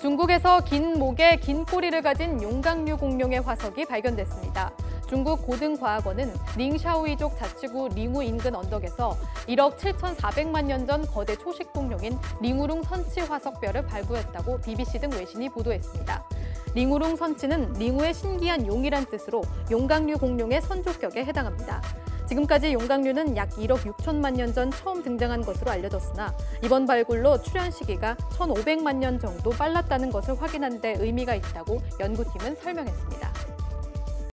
중국에서 긴 목에 긴 꼬리를 가진 용각류 공룡의 화석이 발견됐습니다. 중국 고등과학원은 닝샤후이족 자치구 링우 인근 언덕에서 1억 7,400만 년 전 거대 초식 공룡인 링우룽 선치 화석뼈를 발굴했다고 BBC 등 외신이 보도했습니다. 링우룽 선치는 링우의 신기한 용이란 뜻으로 용각류 공룡의 선조격에 해당합니다. 지금까지 용각류는 약 1억 6천만 년 전 처음 등장한 것으로 알려졌으나 이번 발굴로 출현 시기가 1,500만 년 정도 빨랐다는 것을 확인한 데 의미가 있다고 연구팀은 설명했습니다.